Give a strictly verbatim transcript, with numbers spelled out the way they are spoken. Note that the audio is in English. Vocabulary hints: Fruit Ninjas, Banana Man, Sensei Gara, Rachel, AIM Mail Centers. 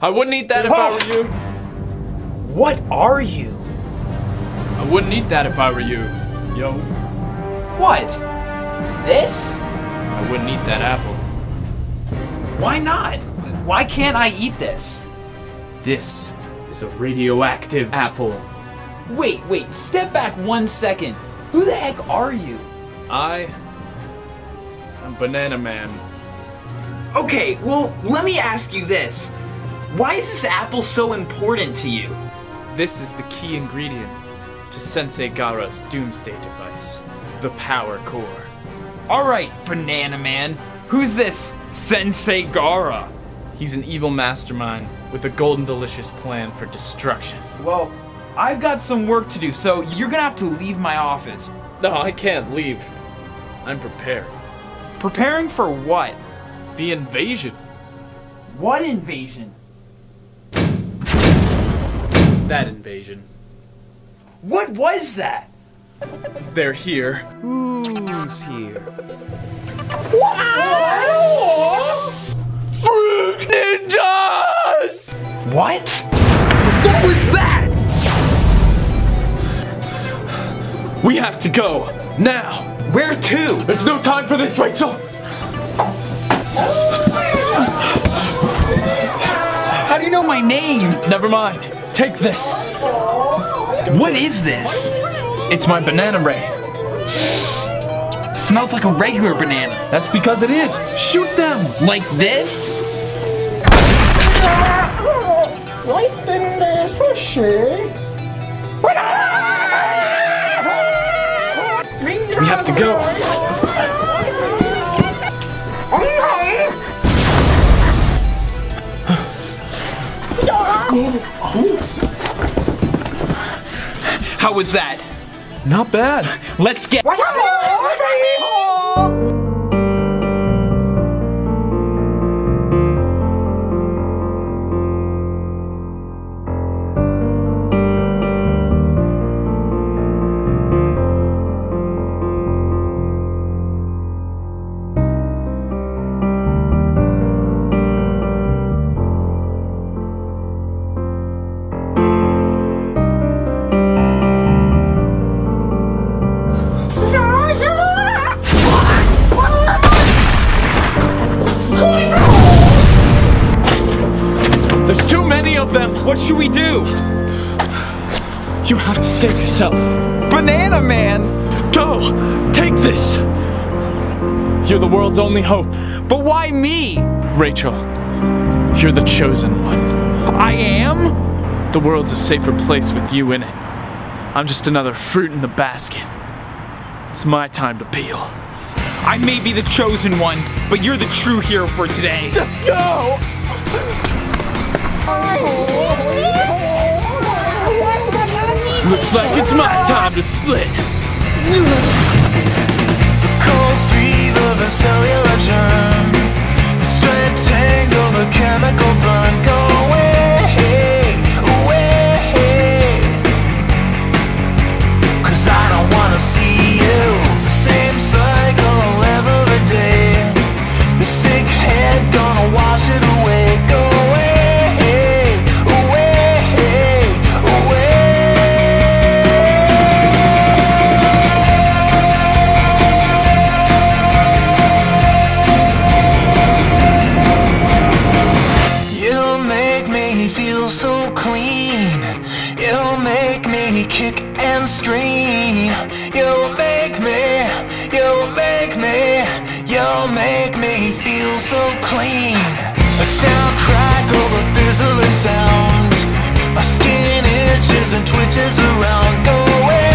I wouldn't eat that if oh. I were you. What are you? I wouldn't eat that if I were you, yo. What? This? I wouldn't eat that apple. Why not? Why can't I eat this? This is a radioactive apple. Wait, wait, step back one second. Who the heck are you? I... I'm Banana Man. Okay, well, let me ask you this. Why is this apple so important to you? This is the key ingredient to Sensei Gara's doomsday device, the power core. Alright, Banana Man, who's this Sensei Gara? He's an evil mastermind with a golden delicious plan for destruction. Well, I've got some work to do, so you're gonna have to leave my office. No, I can't leave. I'm prepared. Preparing for what? The invasion. What invasion? That invasion. What was that? They're here. Who's here? Wow! Fruit Ninjas! What? What was that? We have to go now. Where to? There's no time for this, Rachel. How do you know my name? Never mind. Take this. What is this? It's my banana ray. It smells like a regular banana. That's because it is. Shoot them. Like this? We have to go. How was that? Not bad. Let's get. What should we do? You have to save yourself. Banana Man! Go! Take this! You're the world's only hope. But why me? Rachel, you're the chosen one. I am? The world's a safer place with you in it. I'm just another fruit in the basket. It's my time to peel. I may be the chosen one, but you're the true hero for today. Just go! Looks like it's my time to split. The cold feet of a cellular germ, spread, tangle, the chemical burn. Go away, away, 'cause I don't wanna see you. The same cycle every day. The sick head gonna wash it away. Go away. Sounds, my skin itches and twitches around. Go away.